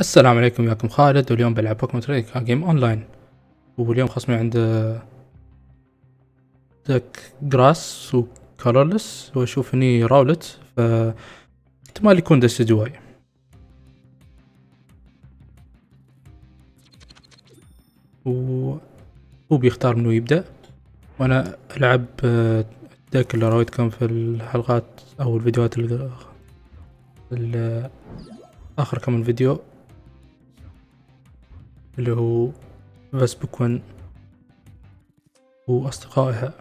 السلام عليكم، وياكم خالد. واليوم بلعب بوكيمون تريد كارد جيم اونلاين، واليوم خصمي عنده دك جراس وكالورلس، واشوف هني راولت، ف احتمال يكون ديسيدواي. وهو بيختار منو يبدأ، وانا العب الدك اللي راويتكم في الحلقات او الفيديوهات اللي آخر كم من فيديو، اللي هو بيسبوكن وأصدقائها.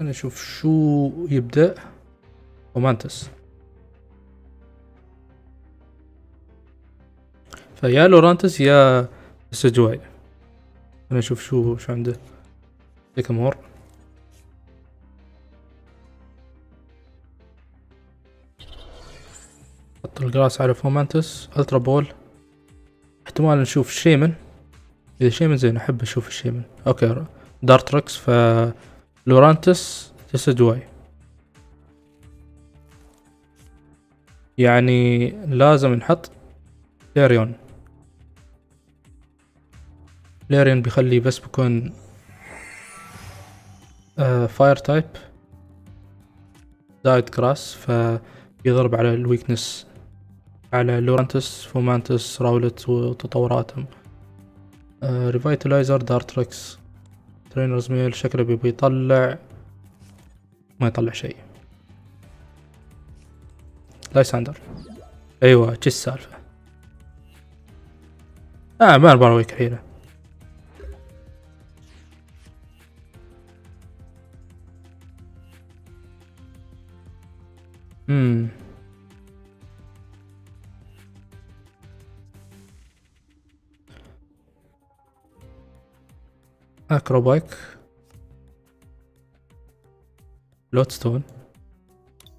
أنا أشوف شو يبدأ. فومانتس، فيا لورانتس يا سيجواي. أنا أشوف شو عنده. ديكامور، الجراس على فومانتس. ألترابول، احتمال نشوف شيمن. إذا شيمن زين، أحب أشوف الشيمن. أوكي، دارت راكس. ف لورانتس، ديسيدواي. يعني لازم نحط فليريون. فليريون بيخلي بس بكون فاير تايب دايت جراس، فبيضرب على الويكنس على لورانتس، فومانتس، راولت وتطوراتهم. ريفيتلايزر، دارت راكس، ترينرز ميل. شكله بيبي يطلع، ما يطلع شيء. لايساندر، ايوه. تش السالفة؟ ما نبراويك الحين. أكروبايك، لوت ستون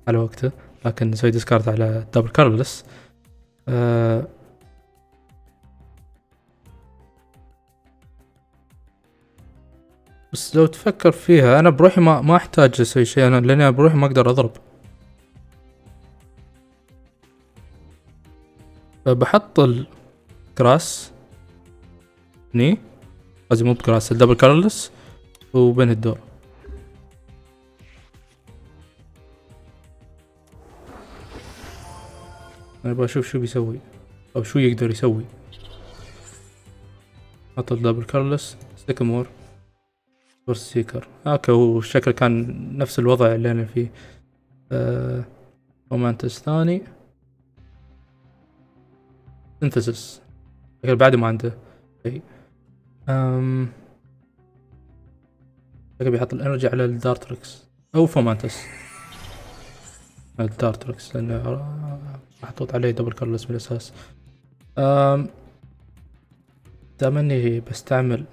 على وقته، لكن نسوي ديسكارد على دبل كارلس. بس لو تفكر فيها، أنا بروحي ما أحتاج أسوي شيء، أنا لأني بروحي ما أقدر أضرب. فبحط الكراس هني، قصدي مو بكراس، الدبل كارلس، وبين الدور. انا بشوف شو بيسوي او شو يقدر يسوي. حط الدبل كارلس، سيكامور ورس سيكر. اوكي، والشكل كان نفس الوضع اللي انا فيه. رومانتس ثاني، سينثيسس. لكن بعده ما عنده شيء. لكن بيحط الانرجي على الدارت راكس او فومانتس. الدارت راكس لانه محطوط عليه دبل كارلس بالاساس. دام اني بستعمل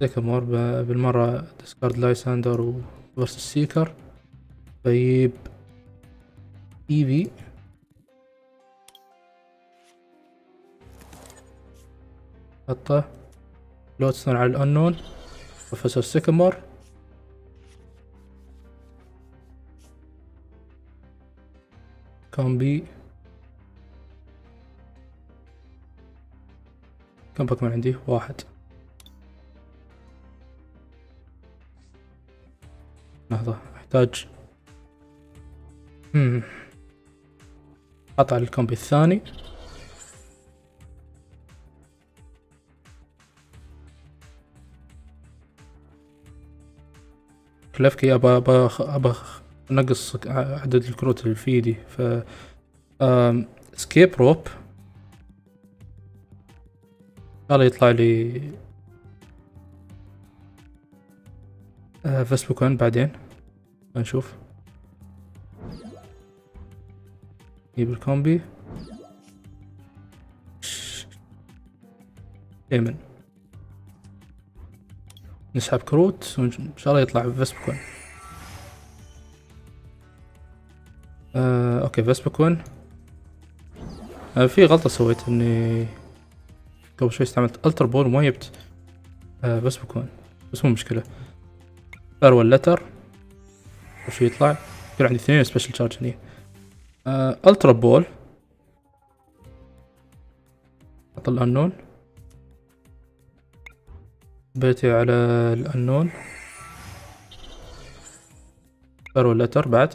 ديكامور، بالمرة ديسكارد لايساندر وفيرس سيكر. بجيب ايفي، حطه لوت ستون على الأنون، بروفيسور سيكامور، كومبي. كم بوكيمون عندي؟ واحد. لحظة، أحتاج قطع الكومبي الثاني. كلفكي، أبا نقص عدد الكروت اللي في يدي. ف سكيب روب، إن شاء الله يطلع لي فيسبوكن بعدين. نشوف. نجيب الكومبي، ايمن، نسحب كروت وان شاء الله يطلع فيسبوكن. اوكي، فيسبوكن. في غلطة سويت، اني قبل شوي استعملت ألتربول وما جبت فيسبوكن، بس مو مشكلة. فارول لتر، وش يطلع. يكون عندي اثنين سبيشل تشارج هني. الترا بول اطلع النون بيتي على الأنون بارو لتر بعد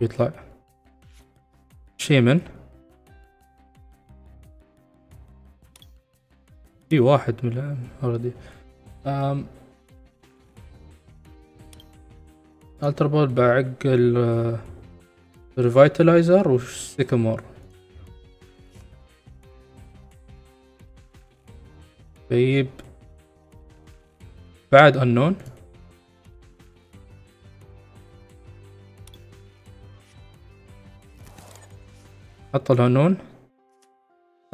يطلع شيمن في واحد من هذي التربول بعق الريفايتلايزر والسيكامور طيب بعد أنون حط الأنون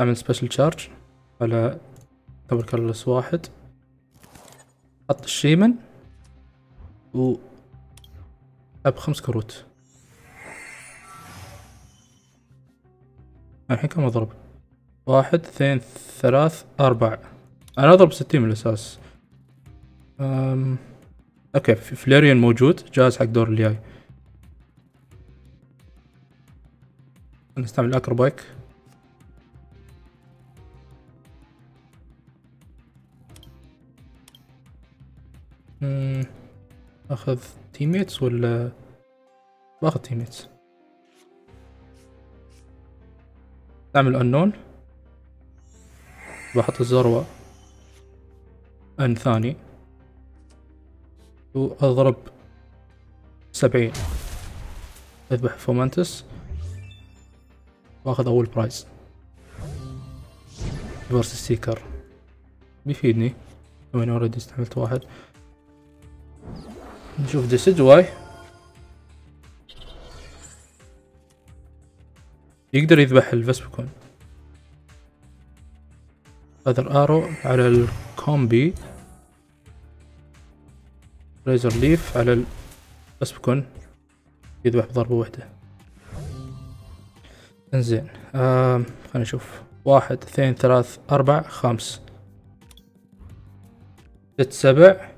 أعمل سبيشل تشارج على دبل كارلس واحد حط الشيمن و أب 5 كروت الحين كم أضرب 1 2 3 4 أنا أضرب 60 من الأساس. أوكي فليريون موجود جاهز حق دور الجاي. نستعمل الأكروبايك. أخذ تيميتس ولا باخذ تيميتس. نستعمل أنون. بحط الزروة. ان ثاني واضرب 70 اذبح فومانتس واخذ اول برايز فيرس سيكر بيفيدني وين اوريدي استعملت واحد نشوف ديسيدواي يقدر يذبح الفيسبوكون هذا ارو على الكومبي ريزر ليف على البسبكون يذبح بضربة واحدة انزين خلينا نشوف 1 2 3 4 5 6 7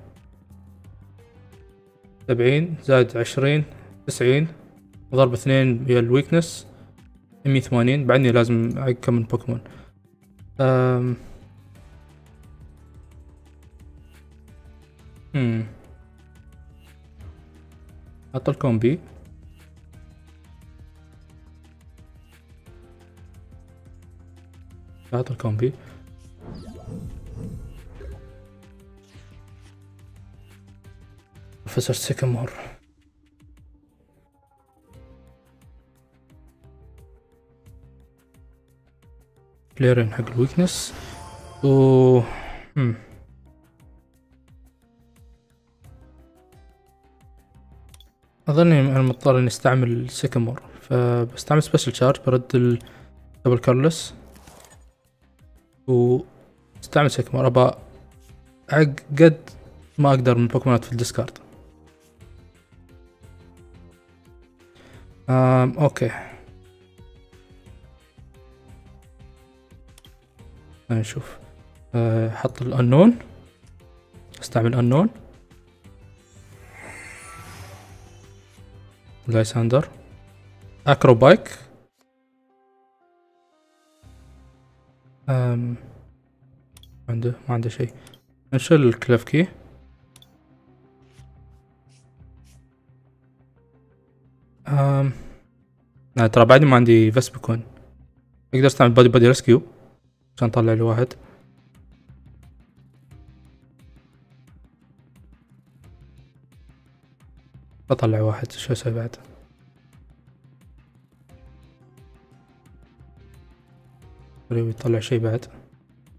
70 زائد 20 90 ضرب 2 هي الويكنس 180 بعدني لازم اعق كم من بوكيمون حط الكومبي بروفيسور سيكامور فليرين حق الويكنس و اظني انا مضطر اني استعمل سيكامور فبستعمل سبيشل تشارج برد الدبل كارلس واستعمل سيكامور ابى قد ما اقدر من البوكيمونات في الديسكارد اوكي نشوف حط الانون استعمل انون لايساندر اكروبايك ما عنده شيء نشيل الكلفكي ترى بعدني ما عندي فيسبوكون اقدر استعمل بادي ريسكيو عشان اطلع لي واحد اطلع واحد شو اسوي بعد اريد يطلع شي بعد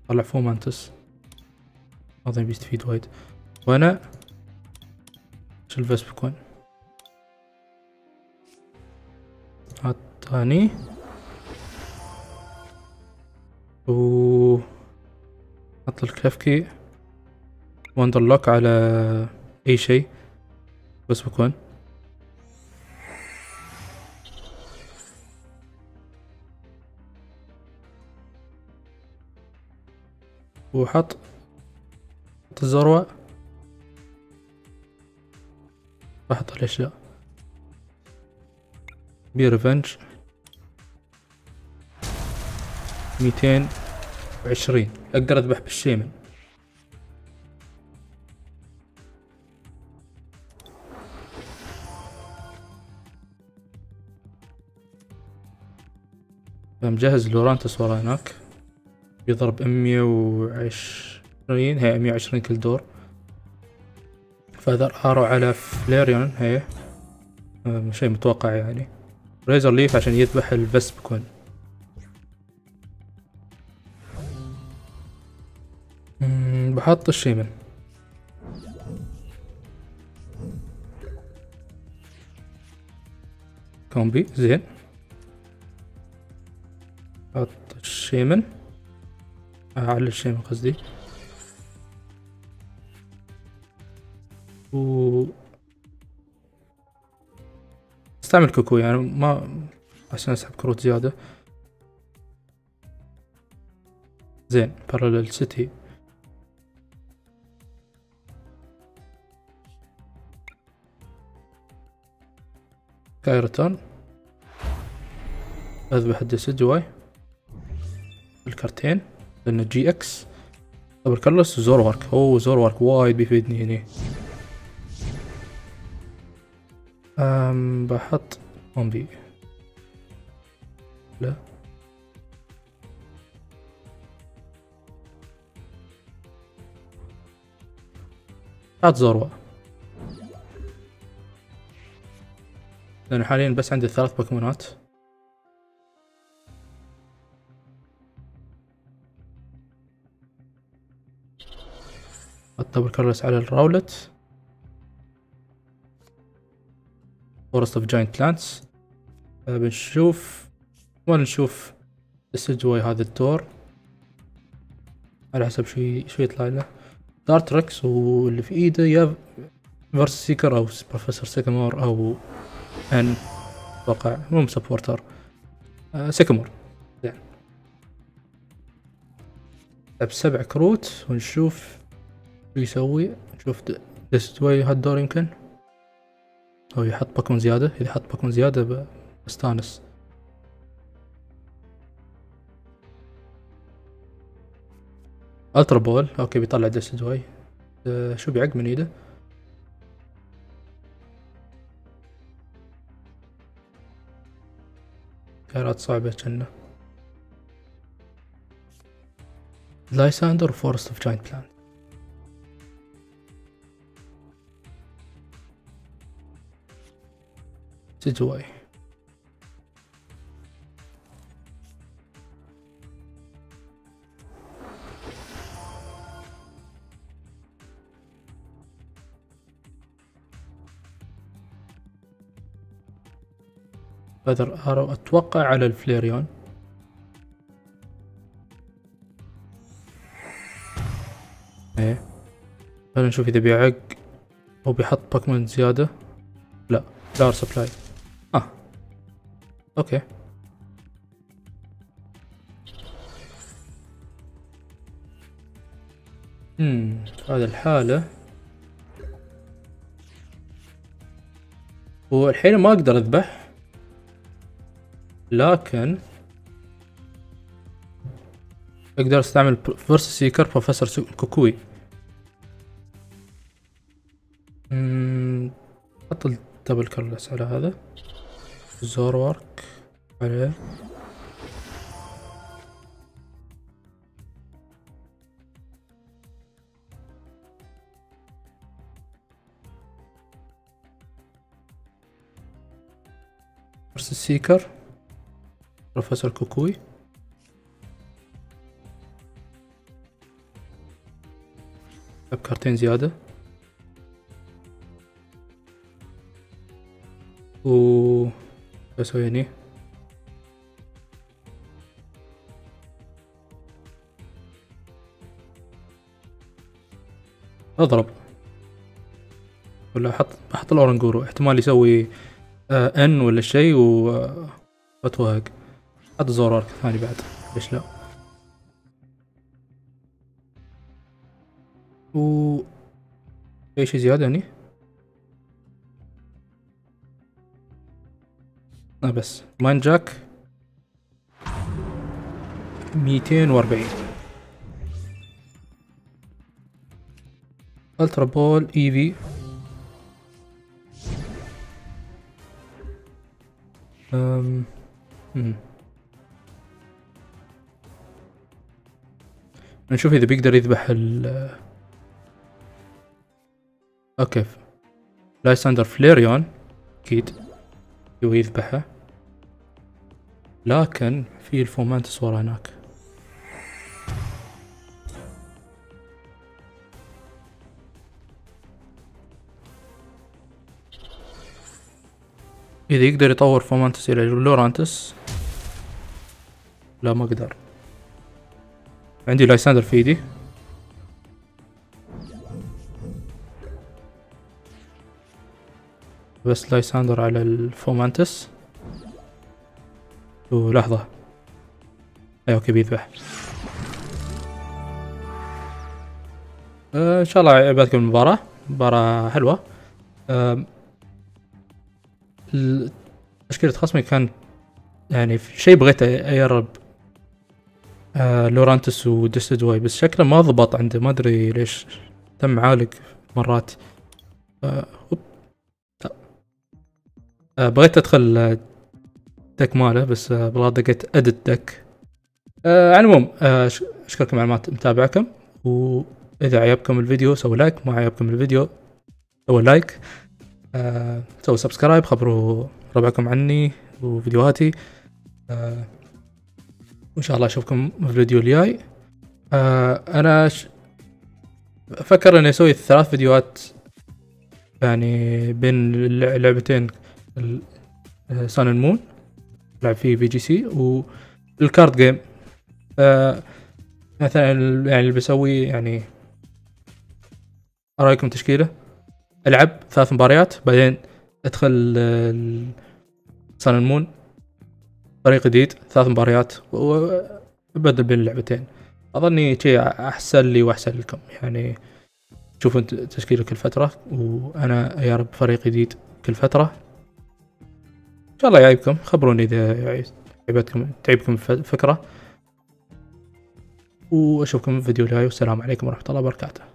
طلع فومانتس اظن بيستفيد وايد وانا شو الفيسبوكون عطاني و حط الكلفكي وندر لوك على اي شي بس بكون وحط الزروة بحط الاشياء بي ريفنج 220. اقدر اذبح بالشيمن. مجهز لورانتس ورا هناك بيضرب 120. هي 120 كل دور. فذر ارو على فليريون. هي شيء متوقع يعني. ريزر ليف عشان يذبح البيسبوكن. بحط الشيمن. كومبي زين. حط الشيمن. اعلى الشيمن قصدي. و استعمل كوكو يعني ما عشان اسحب كروت زيادة. زين بارالل سيتي. كايرتون. اذبح الديسيدواي الكرتين لأنه جي اكس. توبركلس وزوروارك. اوه زوروارك وايد بيفيدني هني. بحط كومبي. لا حط زوروا لأن حاليا بس عندي 3 بوكيمونات. حط توبركلس على الراولت. فورست اوف جاينت لانس. بنشوف نشوف السجوي هذا الدور على حسب شو يطلع لنا. دارت ركس واللي في ايده يا فيرس سيكر او بروفيسور سيكامور او ان اتوقع مو سبورتر سيكامور. زين ب7 كروت ونشوف شو يسوي. نشوف السجوي هالدور يمكن أو يحط باكون زيادة. إذا حط باكون زيادة بستانس. ألترابول أوكي بيطلع ديسيدواي. شو بيعق من إيده؟ خيارات صعبة كنا. لايساندر وفورست أوف جاينت بلانت. Decidueye. Feather Arrow أتوقع على الفليريون. إيه خلينا نشوف إذا بيعق أو بيحط باكمان زيادة. لا دار سبلاي. اوكي هذا الحالة. والحين ما اقدر اذبح لكن اقدر استعمل فورس سيكر بروفيسور كوكوي. حط الدبل كارلس على هذا. زوروارك عليه. فورس سيكر بروفيسور كوكوي. بكارتين زيادة. و بسوي هني اضرب ولا احط الاورنجورو احتمال يسوي ان ولا شيء واتوهق. حط زورارك ثاني بعد ليش لا. و في شي زيادة هني لا بس لاين جاك 240. الترا بول ايفي نشوف اذا بيقدر يذبح ال اوكي لايساندر فليريون اكيد يبغى يذبحه، لكن في الفومانتس ورا هناك. إذا يقدر يطور فومانتس إلى لورانتس. لا ما أقدر، عندي لايساندر في إيدي. بس لايساندر على الفومانتس. لحظة، أيوة أوكي بيذبح. إن شاء الله عجبتكم المباراة، مباراة حلوة. تشكيلة خصمي كان يعني شيء بغيت أجرب لورانتس وديسيدواي، بس شكله ما ضبط عنده، ما أدري ليش تم معالق مرات. بغيت أدخل دك ماله بس بالله دقيت ادت دك. على العموم اشكركم على متابعكم، واذا عجبكم الفيديو سووا لايك، ما عجبكم الفيديو سووا لايك، سووا سبسكرايب، خبروا ربعكم عني وفيديوهاتي. وان شاء الله اشوفكم في الفيديو الجاي. انا افكر اني اسوي 3 فيديوهات يعني بين اللعبتين، سان اند مون لعب فيه بي جي سي والكارد جيم. مثلا يعني اللي بسوي يعني ارايكم تشكيله، العب 3 مباريات بعدين ادخل سان المون طريق جديد 3 مباريات وابدل بين اللعبتين. اظني شيء احسن لي واحسن لكم، يعني تشوفوا تشكيله كل فتره وانا يا رب فريق جديد كل فتره. ان شاء الله يعجبكم، خبروني اذا تعبكم الفكره، واشوفكم في الفيديو الجاي، والسلام عليكم ورحمه الله وبركاته.